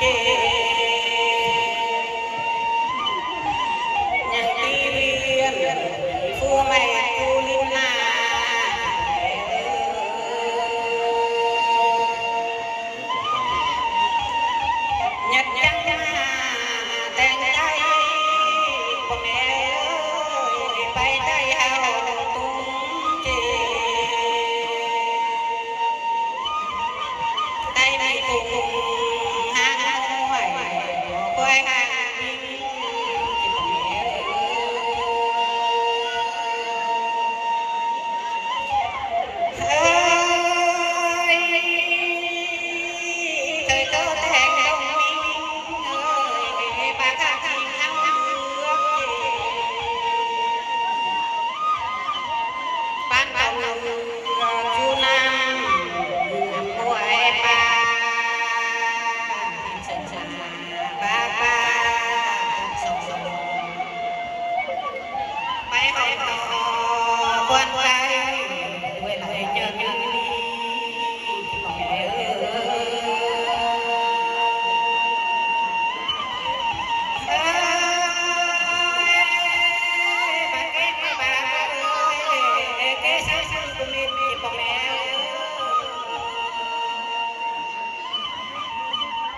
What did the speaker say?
Hãy subscribe cho kênh